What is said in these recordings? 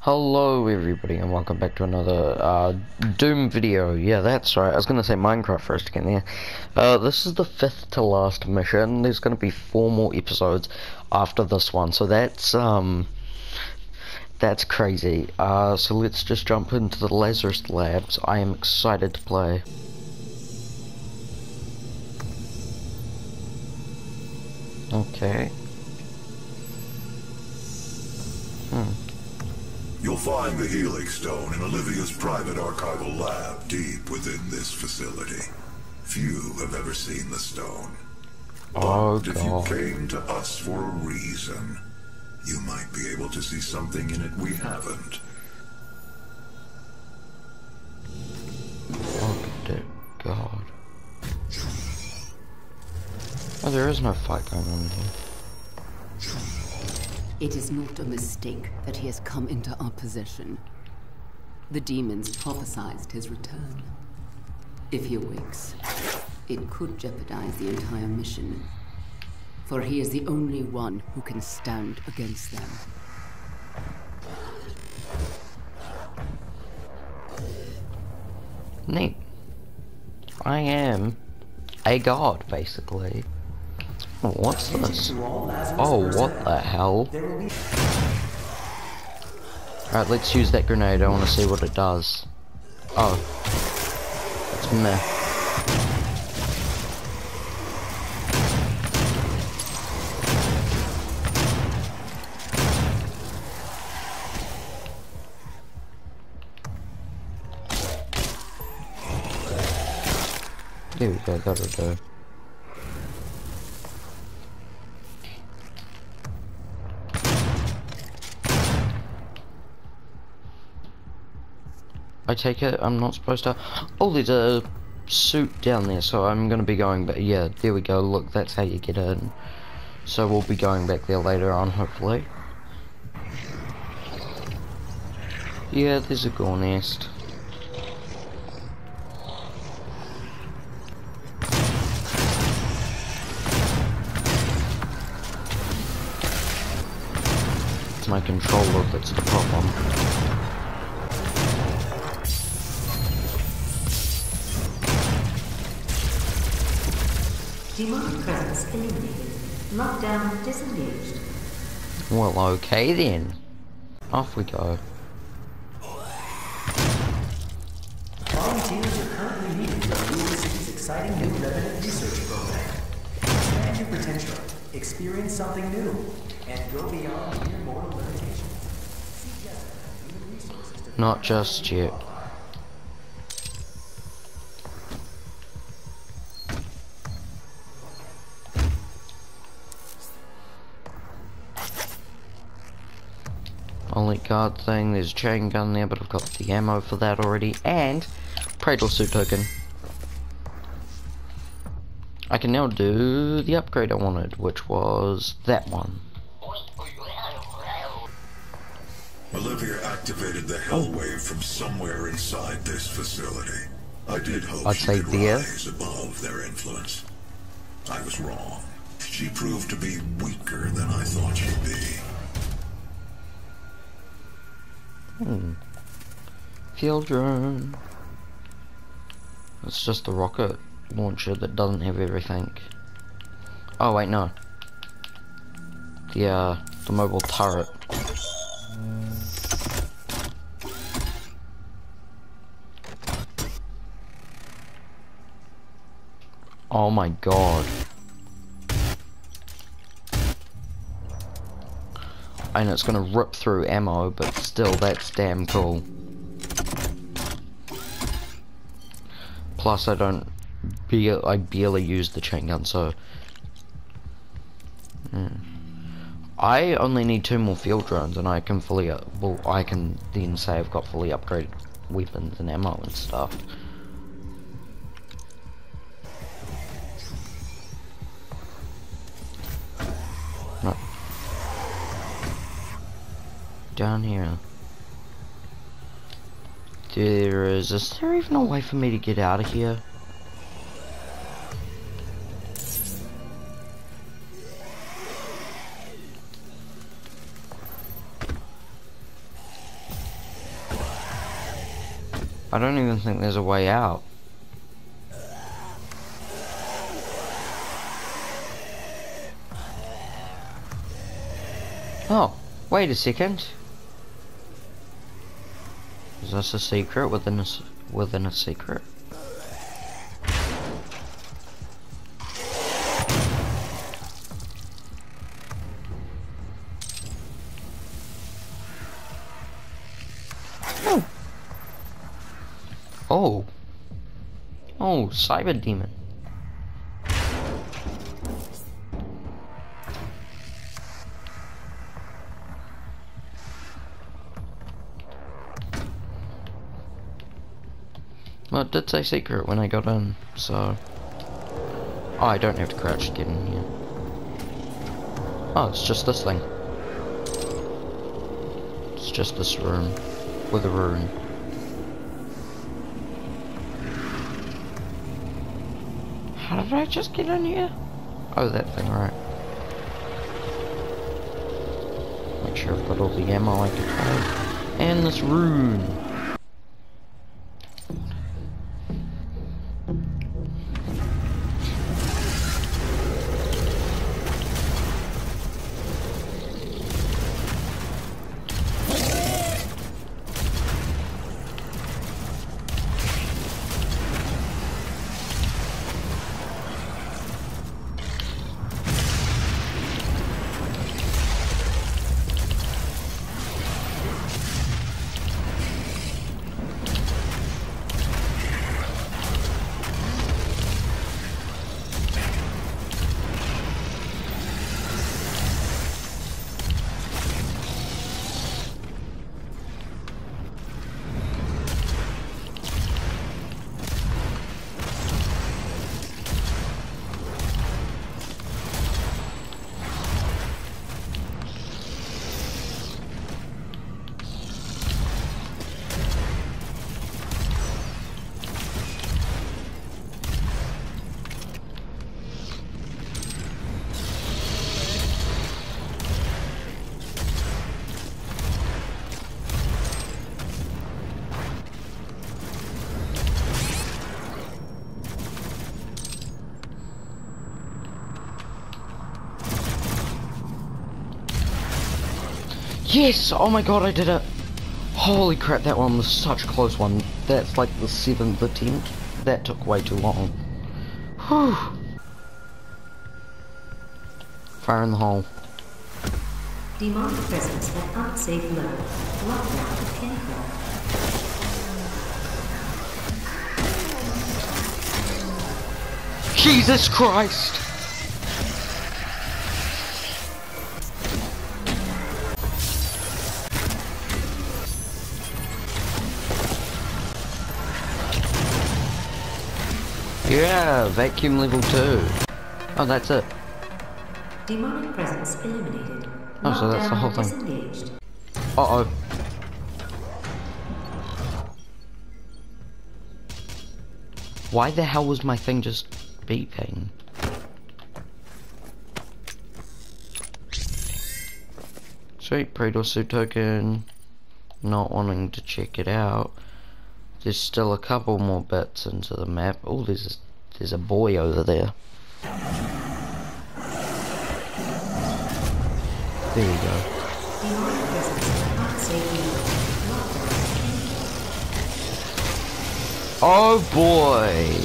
Hello everybody and welcome back to another Doom video. Yeah, that's right, I was gonna say Minecraft first again there. This is the 5th to last mission. There's gonna be 4 more episodes after this one, so that's crazy. So let's just jump into the Lazarus labs. I am excited to play. Okay. You'll find the Helix Stone in Olivia's private archival lab deep within this facility. Few have ever seen the stone. Oh, but God. If you came to us for a reason, you might be able to see something in it we haven't. Oh, dear God. Oh, there is no fight going on here. It is not a mistake that he has come into our possession. The demons prophesied his return. If he awakes, it could jeopardize the entire mission. For he is the only one who can stand against them. Neat. I am a god, basically. What's this? Oh, what the hell? Alright, let's use that grenade. I want to see what it does. Oh. It's meh. There we go, that'll do. I take it I'm not supposed to. Oh, there's a suit down there, so I'm gonna be going back. Yeah, there we go. Look, that's how you get in. So we'll be going back there later on, hopefully. Yeah, there's a gore nest. It's my controller that's the problem. Demonic presence eliminated. Lockdown disengaged. Well, okay then. Off we go. Volunteers are currently needed to review the city's exciting new revenant research program. Expand your potential, experience something new, and go beyond your mortal limitations. Not just yet. Only guard thing, there's a chain gun there, but I've got the ammo for that already, and Pradle Suit token. I can now do the upgrade I wanted, which was that one. Olivia activated the hellwave from somewhere inside this facility. I did hope she could rise above their influence. I was wrong. She proved to be weaker than I thought she'd be. Children. It's just the rocket launcher that doesn't have everything. Oh wait, no. The mobile turret. Oh my God. And it's gonna rip through ammo, but still, that's damn cool. Plus, I barely use the chain gun, so I only need 2 more field drones, and I can fully I can then say I've got fully upgraded weapons and ammo and stuff. Down here is there even a way for me to get out of here? I don't even think there's a way out. Oh, wait a second. Is this a secret within a secret? Oh. Oh, Cyber Demon. Well, it did say secret when I got in, so... Oh, I don't have to crouch to get in here. Oh, it's just this thing. It's just this room. With a rune. How did I just get in here? Oh, that thing, right. Make sure I've got all the ammo I can find. And this rune! Yes! Oh my god, I did it! Holy crap, that one was such a close one. That's like the 7th attempt. That took way too long. Whew! Fire in the hole. Demonic presence at unsafe level. Lockdown of pinnacle. Jesus Christ! Yeah, vacuum level 2. Oh, that's it. Demonic presence eliminated. Oh, so that's the whole thing. Uh oh. Why the hell was my thing just beeping? Sweet, Pradle Suit token. Not wanting to check it out. There's still a couple more bits into the map. Oh, there's a boy over there. There you go. Oh boy!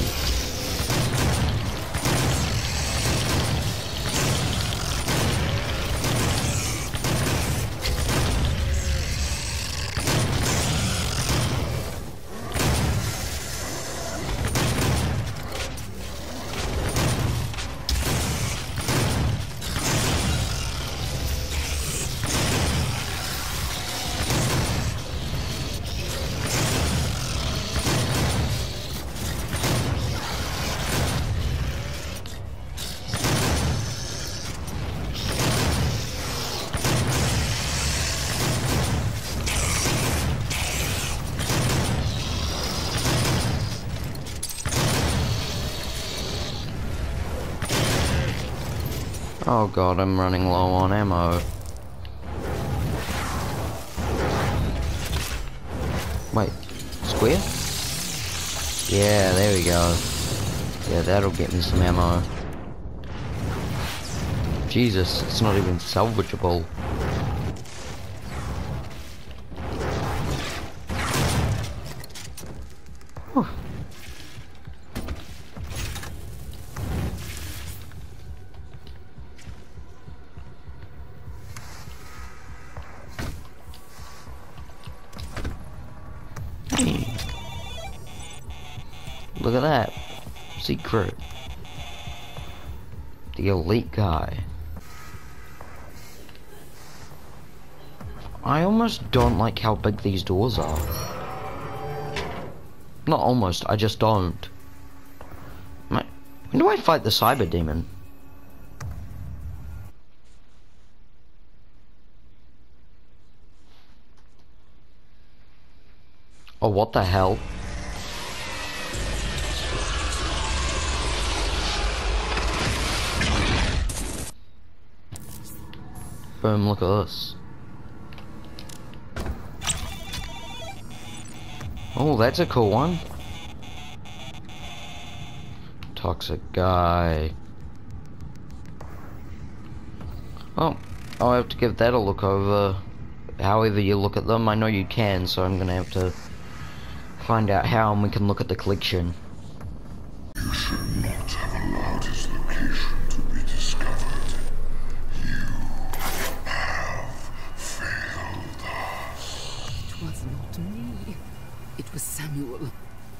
Oh god, I'm running low on ammo. Wait, square? Yeah, there we go. Yeah, that'll get me some ammo. Jesus, it's not even salvageable. Whew. Hey. Look at that. Secret. The elite guy. I almost don't like how big these doors are. Not almost, I just don't. When do I fight the Cyber Demon? Oh, what the hell? Boom, look at this. Oh, that's a cool one. Toxic guy. Oh, I'll have to give that a look over. However you look at them, I know you can, so I'm gonna have to find out how, and we can look at the collection. You should not have allowed his location to be discovered. You have failed us. It was not me. It was Samuel.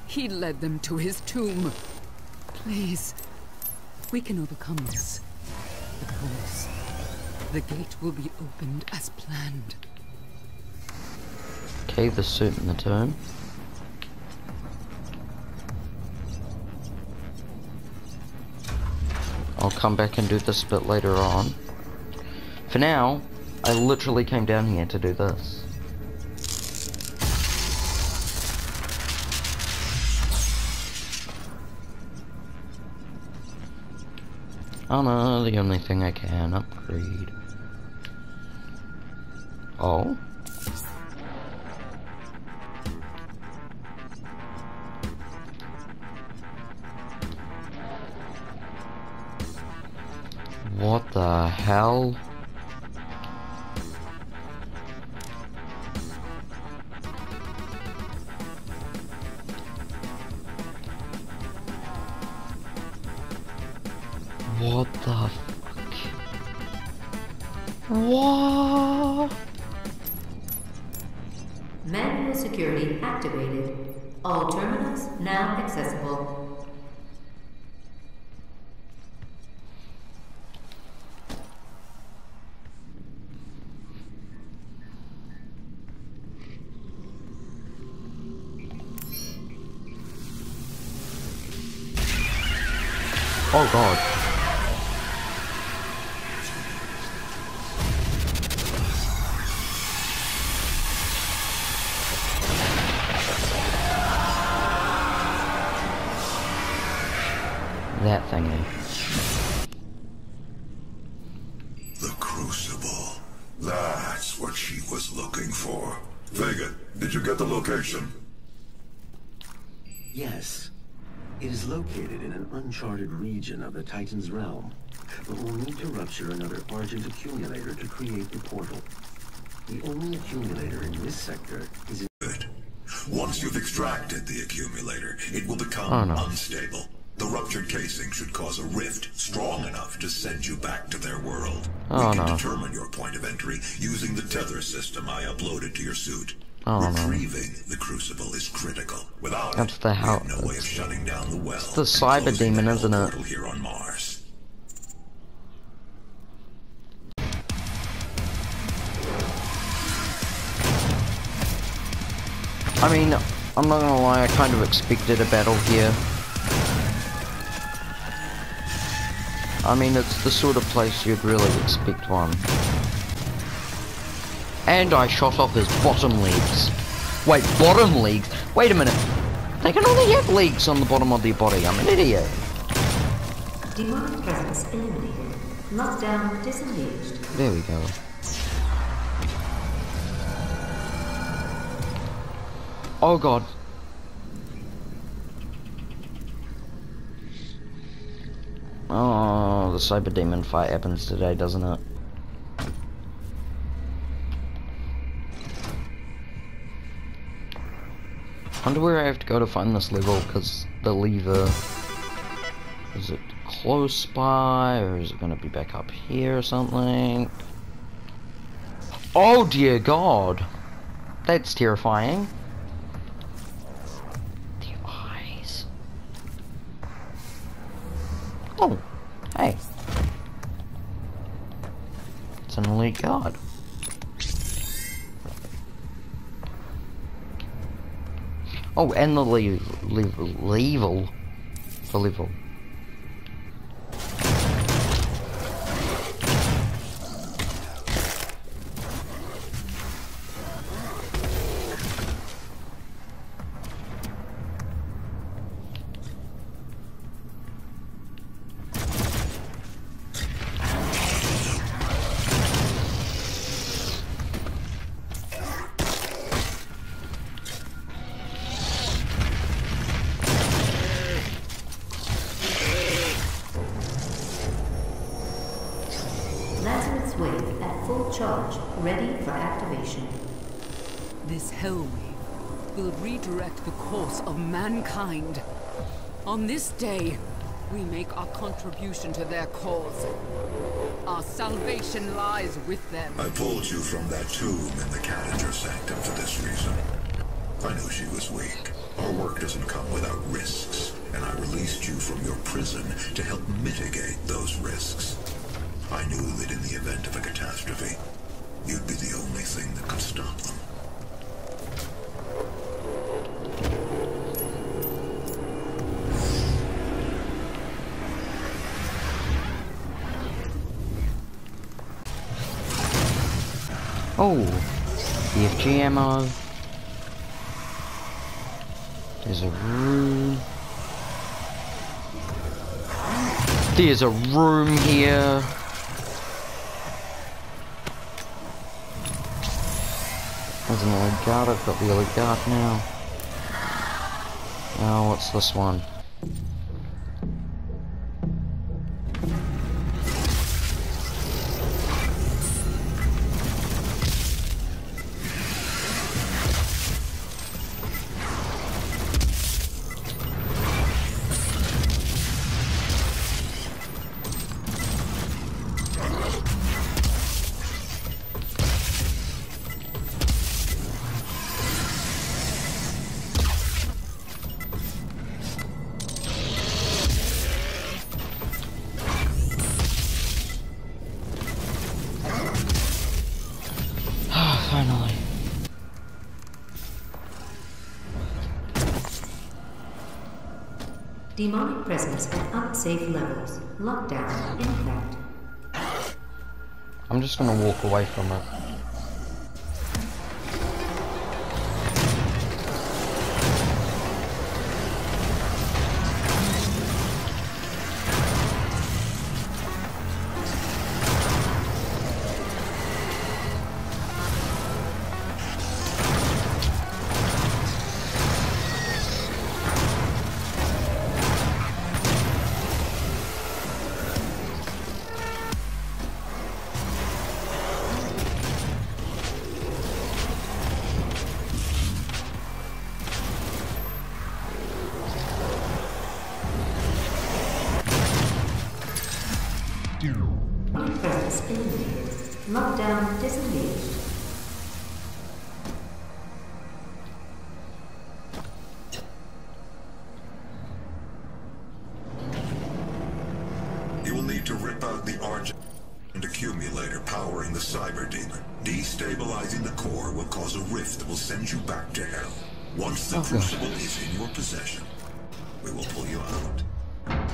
He led them to his tomb. Please, we can overcome this. Of course, the gate will be opened as planned. Okay, the suit in the tomb. I'll come back and do this bit later on. For now, I literally came down here to do this. Oh no, the only thing I can upgrade. Oh? What the hell? What the fuck? What? Manual security activated. All terminals now accessible. Oh god. That thingy. The Crucible. That's what she was looking for. Vega, did you get the location? Yes. It is located in an uncharted region of the Titan's Realm, but we'll need to rupture another Argent accumulator to create the portal. The only accumulator in this sector is in. Once you've extracted the accumulator, it will become unstable. The ruptured casing should cause a rift strong enough to send you back to their world. We can determine your point of entry using the tether system I uploaded to your suit. Retrieving the Crucible is critical. Without it, we have no way of shutting down the well. It's the Cyber Demon, isn't it? Here on Mars. I mean, I'm not gonna lie, I kind of expected a battle here. I mean, it's the sort of place you'd really expect one. And I shot off his bottom legs. Wait, bottom legs? Wait a minute. They can only have legs on the bottom of their body. I'm an idiot. Demonic presence eliminated. Lockdown disengaged. There we go. Oh god. Oh, the Cyber Demon fight happens today, doesn't it? I wonder where I have to go to find this level, because the lever... Is it close by, or is it going to be back up here or something? Oh dear god! That's terrifying. Their eyes. Oh, hey. It's an elite guard. Oh, and the level. Charge, ready for activation. This hellwave will redirect the course of mankind. On this day, we make our contribution to their cause. Our salvation lies with them. I pulled you from that tomb in the Cattenger Sanctum for this reason. I knew she was weak. Our work doesn't come without risks, and I released you from your prison to help mitigate those risks. I knew that in the event of a catastrophe, you'd be the only thing that could stop them. Oh, the FG ammo. There's a room. There's a room here. There's an elite guard, I've got the elite guard now. Oh, what's this one? Demonic presence at unsafe levels. Lockdown in effect. I'm just gonna walk away from it. Lockdown disengaged. You will need to rip out the Argent accumulator powering the Cyber Demon. Destabilizing the core will cause a rift that will send you back to hell. Once the Crucible is in your possession, we will pull you out.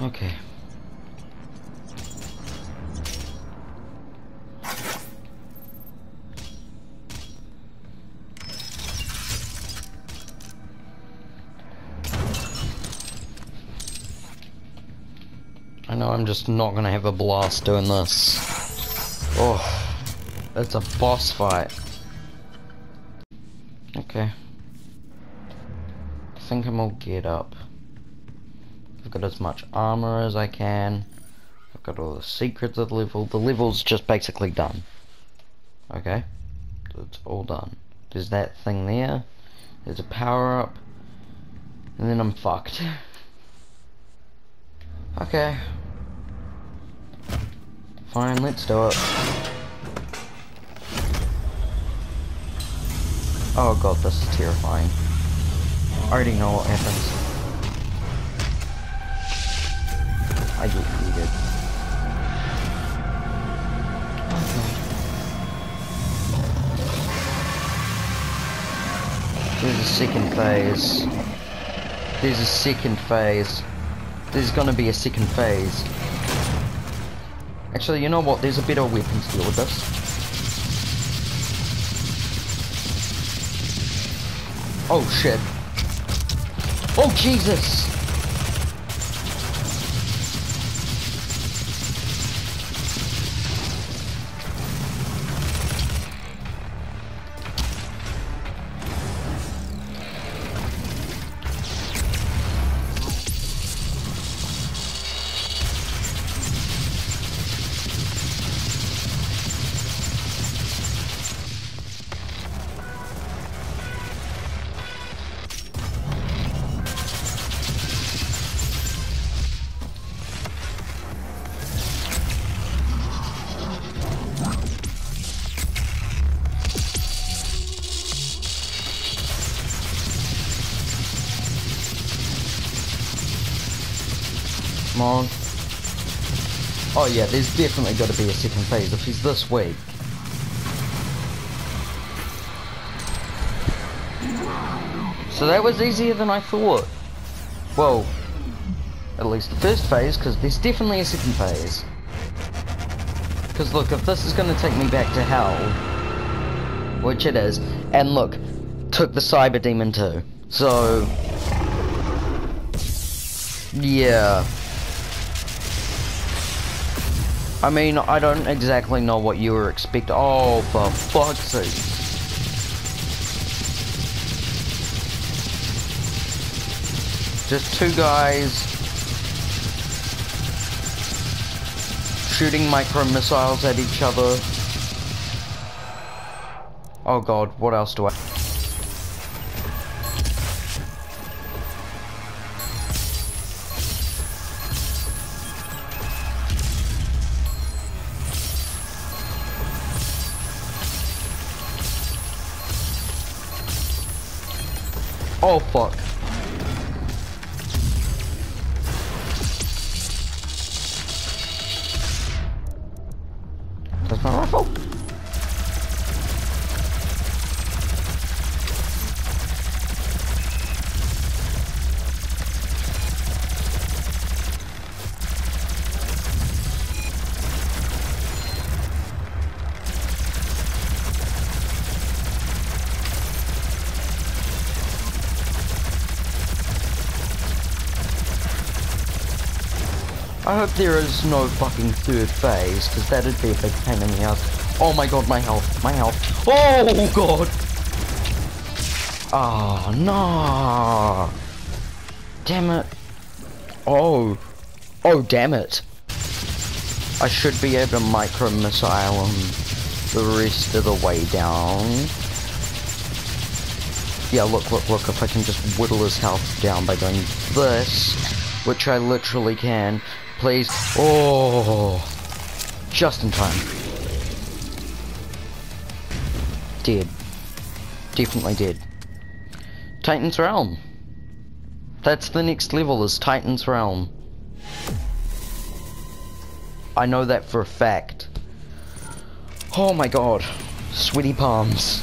Okay. I know I'm just not gonna have a blast doing this. Oh, that's a boss fight. Okay. I think I'm all geared up. I've I've got as much armor as I can. I've got all the secrets of the level. The level's just basically done. Okay? It's all done. There's that thing there. There's a power up. And then I'm fucked. Okay. Fine, let's do it. Oh god, this is terrifying. I already know what happens. I get heated. Oh god. There's a second phase. There's a second phase. There's gonna be a second phase. Actually, you know what? There's a better weapon to deal with this. Oh shit. Oh Jesus! On. Oh yeah, there's definitely got to be a second phase if he's this weak. So that was easier than I thought. Well, at least the first phase, because there's definitely a second phase. Because look, if this is going to take me back to hell, which it is, and look, took the Cyber Demon too. So, yeah. I mean, I don't exactly know what you were expecting. Oh, for fuck's sake. Just two guys shooting micro-missiles at each other. Oh god, what else do I... Oh fuck. That's my rifle. I hope there is no fucking third phase, because that'd be a big pain in the ass. Oh my god, my health, my health. Oh god! Oh no! Damn it. Oh. Oh damn it. I should be able to micro-missile him the rest of the way down. Yeah, look, look, look, if I can just whittle his health down by doing this, which I literally can. Please. Oh, just in time. Dead. Definitely dead. Titan's Realm. That's the next level, is Titan's Realm. I know that for a fact. Oh my god. Sweaty palms.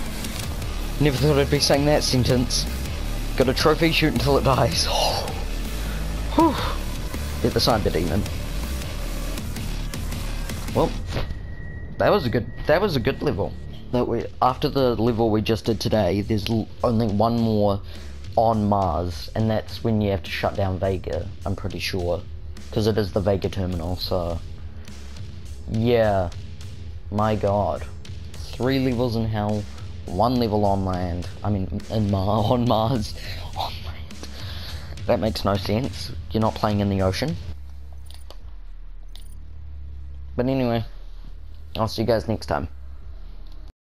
Never thought I'd be saying that sentence. Got a trophy, shoot until it dies. Oh. Whew. Get the Cyber Demon. Well, that was a good level. That we, after the level we just did today, there's only one more on Mars, and that's when you have to shut down Vega, I'm pretty sure, because it is the Vega terminal. So yeah, my god, 3 levels in hell, 1 level on land. I mean, on Mars. That makes no sense. You're not playing in the ocean. But anyway, I'll see you guys next time.